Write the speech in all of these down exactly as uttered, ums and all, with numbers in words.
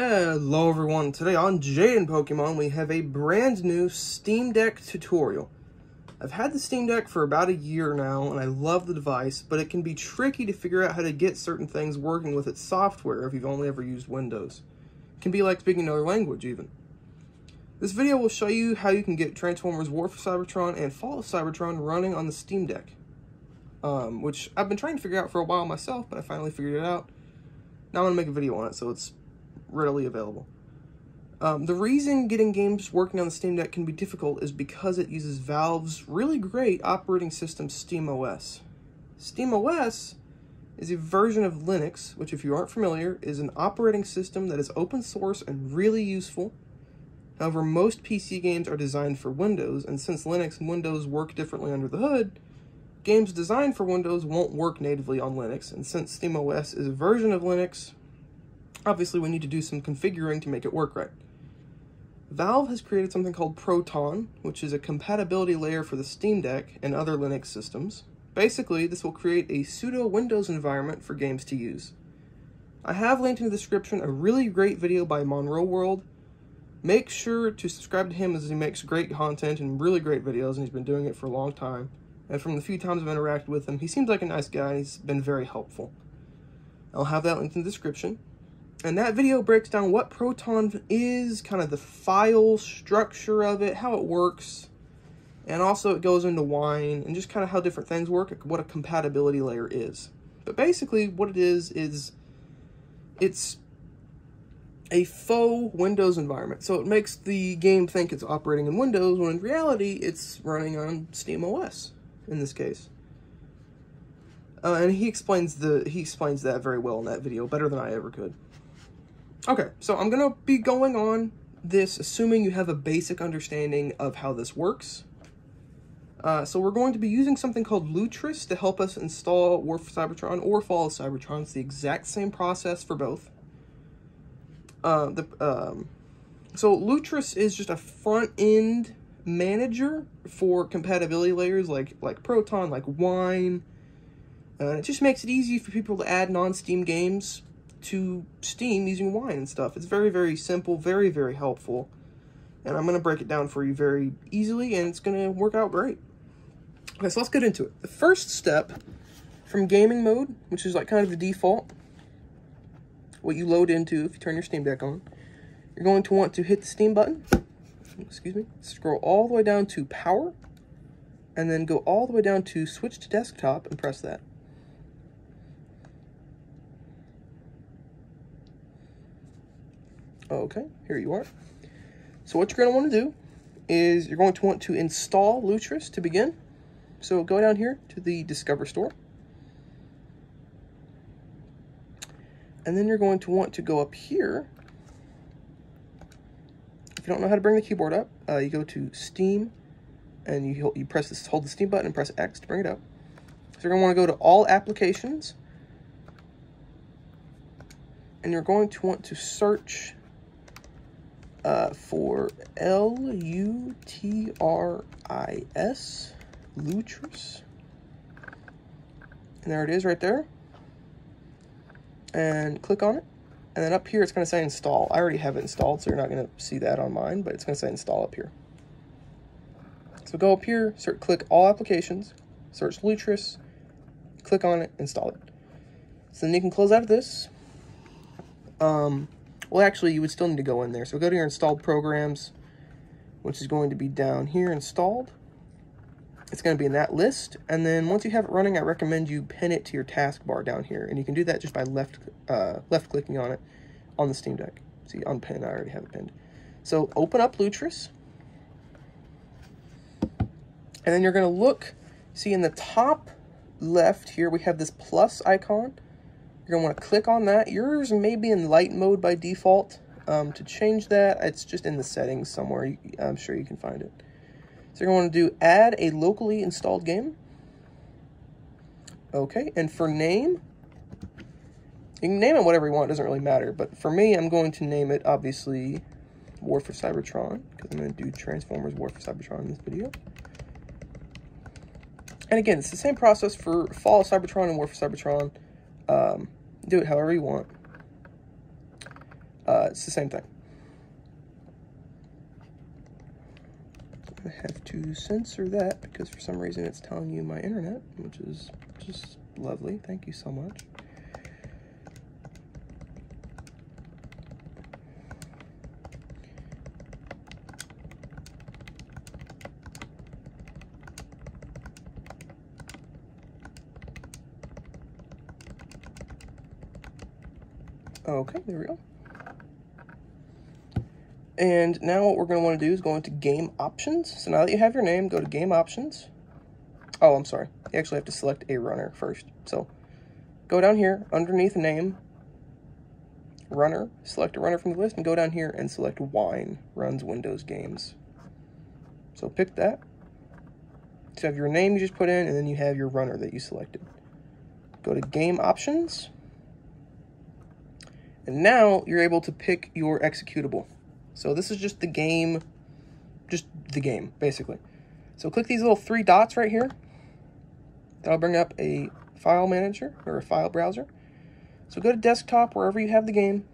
Hello everyone, today on Jaden Pokémon we have a brand new Steam Deck tutorial. I've had the Steam Deck for about a year now and I love the device, but it can be tricky to figure out how to get certain things working with its software if you've only ever used Windows. It can be like speaking another language even. This video will show you how you can get Transformers War for Cybertron and Fall of Cybertron running on the Steam Deck, um, which I've been trying to figure out for a while myself, but I finally figured it out. Now I'm going to make a video on it so it's readily available. Um, the reason getting games working on the Steam Deck can be difficult is because it uses Valve's really great operating system, SteamOS. SteamOS is a version of Linux, which, if you aren't familiar, is an operating system that is open source and really useful. However, most P C games are designed for Windows, and since Linux and Windows work differently under the hood, games designed for Windows won't work natively on Linux, and since SteamOS is a version of Linux, obviously, we need to do some configuring to make it work right. Valve has created something called Proton, which is a compatibility layer for the Steam Deck and other Linux systems. Basically, this will create a pseudo-Windows environment for games to use. I have linked in the description a really great video by Monroe World. Make sure to subscribe to him as he makes great content and really great videos, and he's been doing it for a long time. And from the few times I've interacted with him, he seems like a nice guy. He's been very helpful. I'll have that linked in the description. And that video breaks down what Proton is, kind of the file structure of it, how it works, and also it goes into Wine, and just kind of how different things work, what a compatibility layer is. But basically what it is, is it's a faux Windows environment. So it makes the game think it's operating in Windows, when in reality it's running on SteamOS, in this case. Uh, and he explains, the, he explains that very well in that video, better than I ever could. Okay, so I'm going to be going on this assuming you have a basic understanding of how this works. Uh, so we're going to be using something called Lutris to help us install War for Cybertron or Fall of Cybertron. It's the exact same process for both. Uh, the, um, so Lutris is just a front-end manager for compatibility layers like, like Proton, like Wine. Uh, it just makes it easy for people to add non-Steam games to Steam using Wine and stuff. It's very, very simple, very, very helpful. And I'm going to break it down for you very easily, and it's going to work out great. Okay, so let's get into it. The first step from gaming mode, which is like kind of the default, what you load into if you turn your Steam Deck on, you're going to want to hit the Steam button, excuse me, scroll all the way down to Power, and then go all the way down to Switch to Desktop and press that. Okay, here you are. So what you're going to want to do is you're going to want to install Lutris to begin. So go down here to the Discover Store. And then you're going to want to go up here. If you don't know how to bring the keyboard up, uh, you go to Steam and you, you press this, hold the Steam button and press X to bring it up. So you're going to want to go to All Applications. And you're going to want to search Uh, for L U T R I S, Lutris. And there it is right there. And click on it. And then up here it's going to say install. I already have it installed, so you're not going to see that on mine, but it's going to say install up here. So go up here, search, click all applications, search Lutris, click on it, install it. So then you can close out of this. Um... Well, actually, you would still need to go in there. So go to your installed programs, which is going to be down here, installed. It's going to be in that list. And then once you have it running, I recommend you pin it to your taskbar down here. And you can do that just by left uh, left clicking on it on the Steam Deck. See, unpin, I already have it pinned. So open up Lutris. And then you're going to look, see in the top left here, we have this plus icon. You're going to want to click on that. Yours may be in light mode by default. Um, to change that, it's just in the settings somewhere. I'm sure you can find it. So you're going to want to do add a locally installed game. Okay, and for name, you can name it whatever you want. It doesn't really matter. But for me, I'm going to name it, obviously, War for Cybertron, because I'm going to do Transformers War for Cybertron in this video. And again, it's the same process for Fall of Cybertron and War for Cybertron. Um, do it however you want. Uh, it's the same thing. I have to censor that because for some reason it's telling you my internet, which is just lovely. Thank you so much. Okay, there we go. And now what we're going to want to do is go into game options. So now that you have your name, go to game options. Oh, I'm sorry. You actually have to select a runner first. So go down here underneath name, runner, select a runner from the list, and go down here and select Wine, runs Windows games. So pick that. So you have your name you just put in, and then you have your runner that you selected. Go to game options. And now you're able to pick your executable. So this is just the game, just the game, basically. So click these little three dots right here. That'll bring up a file manager or a file browser. So go to desktop, wherever you have the game.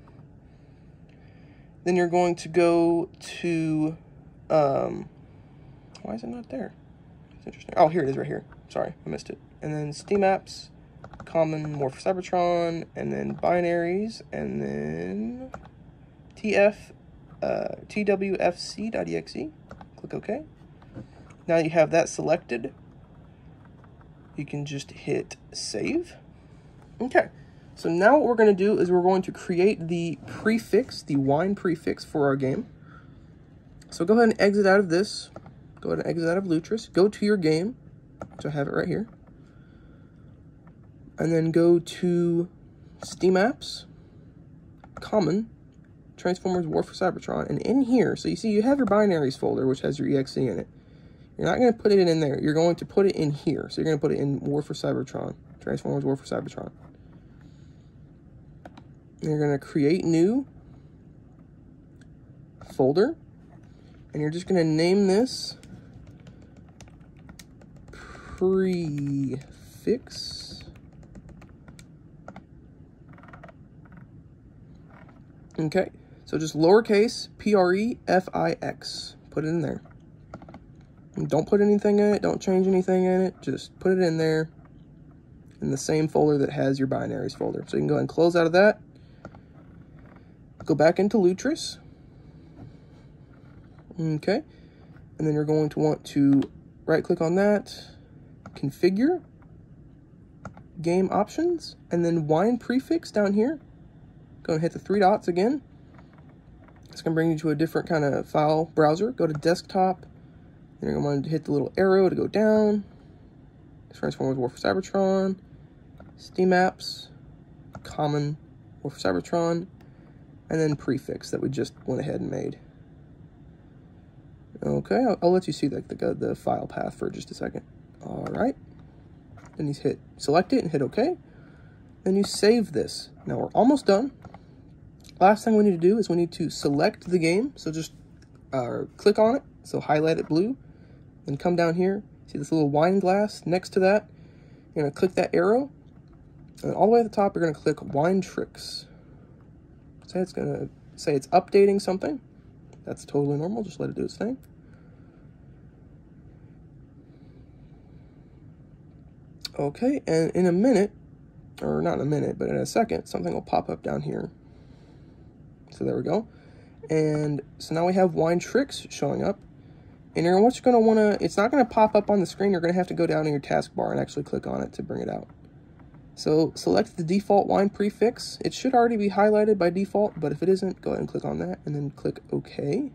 Then you're going to go to, um, why is it not there? It's interesting. Oh, here it is right here. Sorry, I missed it. And then Steam Apps, Common War for Cybertron, and then Binaries, and then T F. Uh, twfc.exe, click OK. Now you have that selected, you can just hit save. Okay, so now what we're going to do is we're going to create the prefix, the Wine prefix for our game. So go ahead and exit out of this, go ahead and exit out of Lutris, go to your game, which I have it right here, and then go to Steam Apps, Common, Transformers War for Cybertron, and in here, so you see you have your binaries folder, which has your E X E in it. You're not going to put it in there. You're going to put it in here. So you're going to put it in War for Cybertron, Transformers War for Cybertron. And you're going to create new folder, and you're just going to name this prefix. Okay. So just lowercase P R E F I X. Put it in there. And don't put anything in it. Don't change anything in it. Just put it in there in the same folder that has your binaries folder. So you can go ahead and close out of that. Go back into Lutris. Okay. And then you're going to want to right-click on that, configure, game options, and then Wine prefix down here. Go and hit the three dots again. It's going to bring you to a different kind of file browser. Go to desktop. Then you're going to hit the little arrow to go down. Transformers War for Cybertron. Steam Apps. Common War for Cybertron. And then prefix that we just went ahead and made. Okay, I'll, I'll let you see the, the, the file path for just a second. All right. Then you hit select it and hit OK. Then you save this. Now we're almost done. Last thing we need to do is we need to select the game. So just uh, click on it. So highlight it blue. Then come down here. See this little wine glass next to that. You're going to click that arrow. And all the way at the top, you're going to click Wine Tricks. So it's going to say it's updating something. That's totally normal. Just let it do its thing. Okay. And in a minute, or not in a minute, but in a second, something will pop up down here. So there we go. And so now we have Wine Tricks showing up. And you're what's going to want to, it's not going to pop up on the screen. You're going to have to go down in your taskbar and actually click on it to bring it out. So select the default wine prefix. It should already be highlighted by default, but if it isn't, go ahead and click on that and then click OK.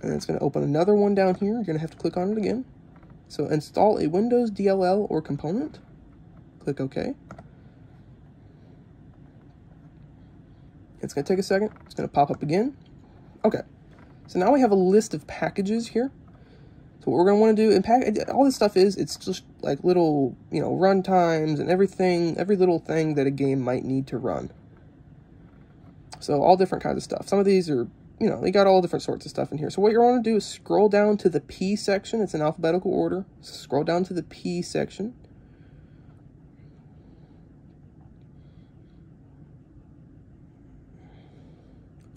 And it's going to open another one down here. You're going to have to click on it again. So install a Windows D L L or component. Click OK. It's going to take a second. It's going to pop up again. Okay. So now we have a list of packages here. So what we're going to want to do, and pack, all this stuff is, it's just like little, you know, run times and everything, every little thing that a game might need to run. So all different kinds of stuff. Some of these are, you know, they got all different sorts of stuff in here. So what you're going to do is scroll down to the P section. It's in alphabetical order. So scroll down to the P section.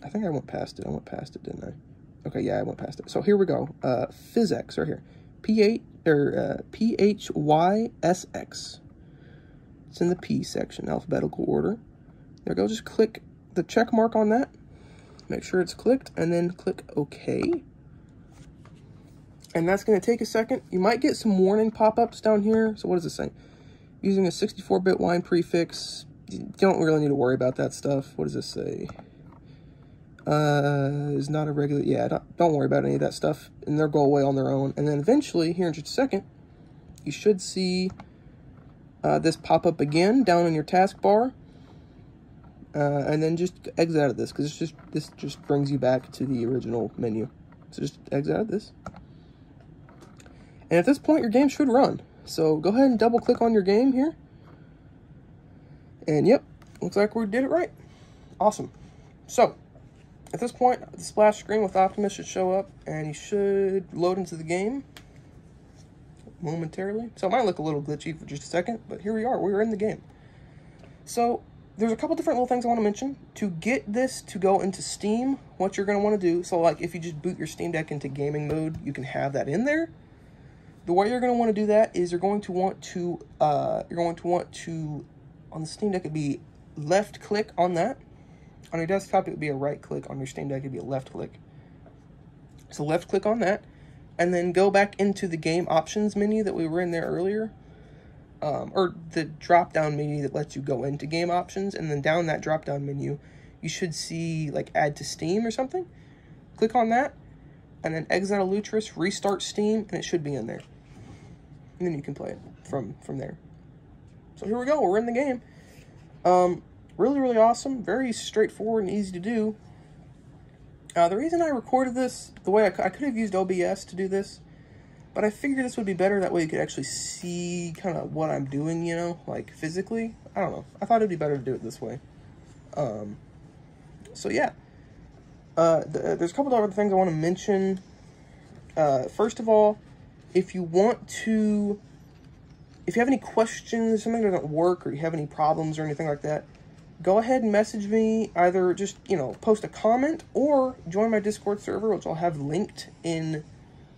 I think I went past it. I went past it, didn't I? Okay, yeah, I went past it. So here we go. Uh, PhysX right here. P eight or uh, P H Y S X. It's in the P section, alphabetical order. There we go. Just click the check mark on that. Make sure it's clicked, and then click OK. And that's going to take a second. You might get some warning pop-ups down here. So what does this say? Using a sixty-four bit Wine prefix. You don't really need to worry about that stuff. What does this say? Uh, is not a regular... Yeah, don't, don't worry about any of that stuff. And they'll go away on their own. And then eventually, here in just a second, you should see uh, this pop-up again down in your taskbar. Uh, and then just exit out of this, because it's just this just brings you back to the original menu. So just exit out of this. And at this point, your game should run. So go ahead and double click on your game here. And yep, looks like we did it right. Awesome. So at this point, the splash screen with Optimus should show up, and he should load into the game momentarily. So it might look a little glitchy for just a second, but here we are. We're in the game. So there's a couple different little things I want to mention. To get this to go into Steam, what you're going to want to do, so like if you just boot your Steam Deck into gaming mode, you can have that in there. The way you're going to want to do that is you're going to want to, uh, you're going to want to, on the Steam Deck, it'd be left click on that. On your desktop, it'd be a right click. On your Steam Deck, it'd be a left click. So left click on that, and then go back into the game options menu that we were in there earlier. Um, or the drop-down menu that lets you go into game options, and then down that drop-down menu, you should see, like, add to Steam or something. Click on that, and then exit out Lutris, restart Steam, and it should be in there. And then you can play it from, from there. So here we go, we're in the game. Um, really, really awesome, very straightforward and easy to do. Uh, the reason I recorded this, the way I, I could have used O B S to do this, but I figured this would be better, that way you could actually see kind of what I'm doing, you know, like physically. I don't know. I thought it'd be better to do it this way. Um, so yeah, uh, th there's a couple of other things I want to mention. Uh, first of all, if you want to, if you have any questions, something doesn't work, or you have any problems or anything like that, go ahead and message me, either just, you know, post a comment or join my Discord server, which I'll have linked in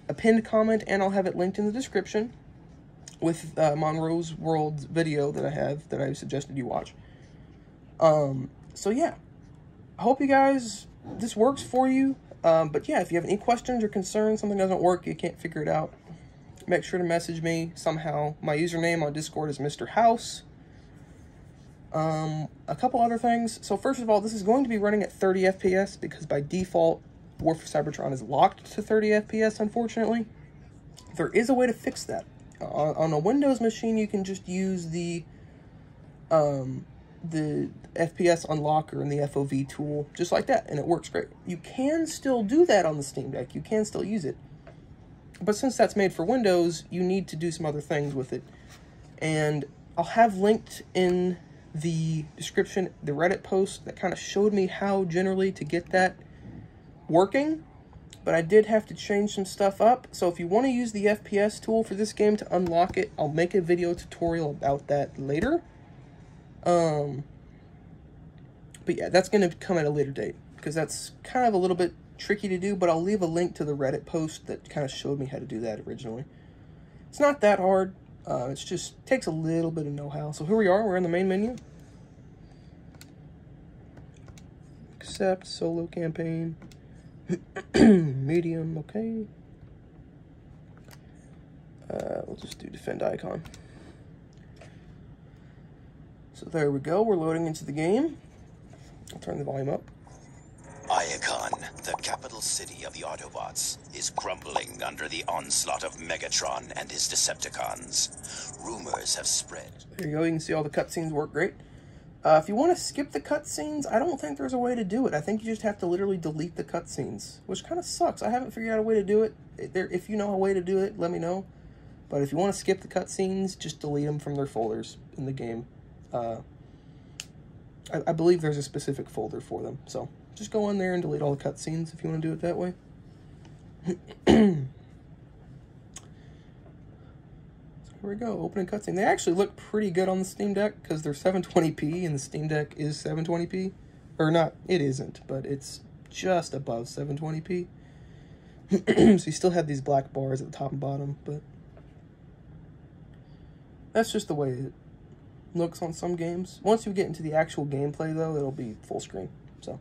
a pinned comment, and I'll have it linked in the description with uh, Monroe's World video that I have, that I suggested you watch. Um, so yeah, I hope you guys, this works for you. Um, but yeah, if you have any questions or concerns, something doesn't work, you can't figure it out, make sure to message me somehow. My username on Discord is Mister House. Um, a couple other things. So first of all, this is going to be running at thirty F P S, because by default, War for Cybertron is locked to thirty F P S, unfortunately. There is a way to fix that. Uh, on a Windows machine, you can just use the um, the F P S unlocker and the F O V tool, just like that, and it works great. You can still do that on the Steam Deck. You can still use it. But since that's made for Windows, you need to do some other things with it. And I'll have linked in the description the Reddit post that kind of showed me how generally to get that working, but I did have to change some stuff up. So if you want to use the F P S tool for this game to unlock it, I'll make a video tutorial about that later. Um, but yeah, that's going to come at a later date, because that's kind of a little bit tricky to do, but I'll leave a link to the Reddit post that kind of showed me how to do that originally. It's not that hard. Uh, it's just takes a little bit of know-how. So here we are. We're in the main menu. Accept solo campaign. Medium, okay. Uh, we'll just do defend Iacon. So there we go. We're loading into the game. I'll turn the volume up. Iacon, the capital city of the Autobots, is crumbling under the onslaught of Megatron and his Decepticons. Rumors have spread. There you go. You can see all the cutscenes work great. Uh, if you want to skip the cutscenes, I don't think there's a way to do it. I think you just have to literally delete the cutscenes, which kind of sucks. I haven't figured out a way to do it. If you know a way to do it, let me know. But if you want to skip the cutscenes, just delete them from their folders in the game. Uh, I, I believe there's a specific folder for them. So just go in there and delete all the cutscenes if you want to do it that way. Here we go, opening cutscene. They actually look pretty good on the Steam Deck, because they're seven twenty p, and the Steam Deck is seven twenty p. Or not, it isn't, but it's just above seven twenty p. So you still have these black bars at the top and bottom, but that's just the way it looks on some games. Once you get into the actual gameplay, though, it'll be full screen, so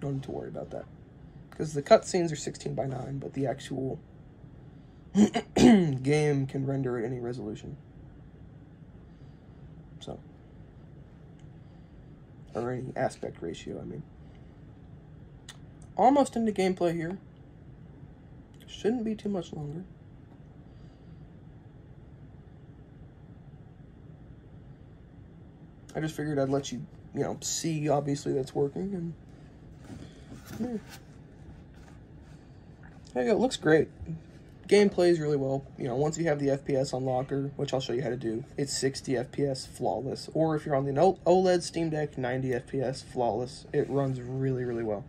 don't need to worry about that. Because the cutscenes are sixteen by nine, but the actual game can render at any resolution. So, or any aspect ratio, I mean. Almost into gameplay here. Shouldn't be too much longer. I just figured I'd let you, you know, see, obviously, that's working. And yeah. There you go. It looks great. Game plays really well. You know, once you have the F P S unlocker, which I'll show you how to do, it's sixty F P S, flawless. Or if you're on the OLED Steam Deck, ninety F P S, flawless. It runs really, really well.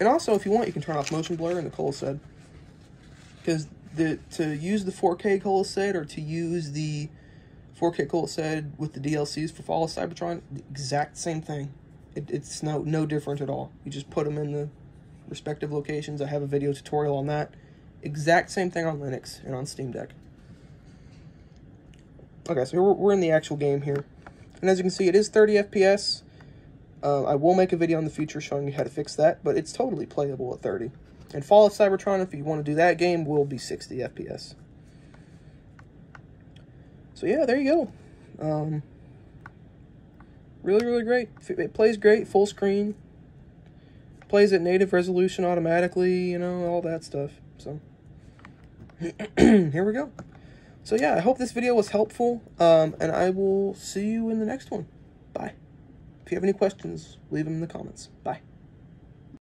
And also, if you want, you can turn off motion blur in the Coalesced. Because the to use the four K Coalesced, or to use the four K Coalesced with the D L Cs for Fall of Cybertron, the exact same thing. It, it's no, no different at all. You just put them in the respective locations. I have a video tutorial on that. Exact same thing on Linux and on Steam Deck. Okay, so we're, we're in the actual game here. And as you can see, it is thirty F P S. Uh, I will make a video in the future showing you how to fix that, but it's totally playable at thirty. And Fall of Cybertron, if you want to do that game, will be sixty F P S. So yeah, there you go. Um, really, really great. It plays great, full screen. Plays at native resolution automatically, you know, all that stuff. So, here we go. So yeah, I hope this video was helpful, um, and I will see you in the next one. Bye. If you have any questions, leave them in the comments. Bye.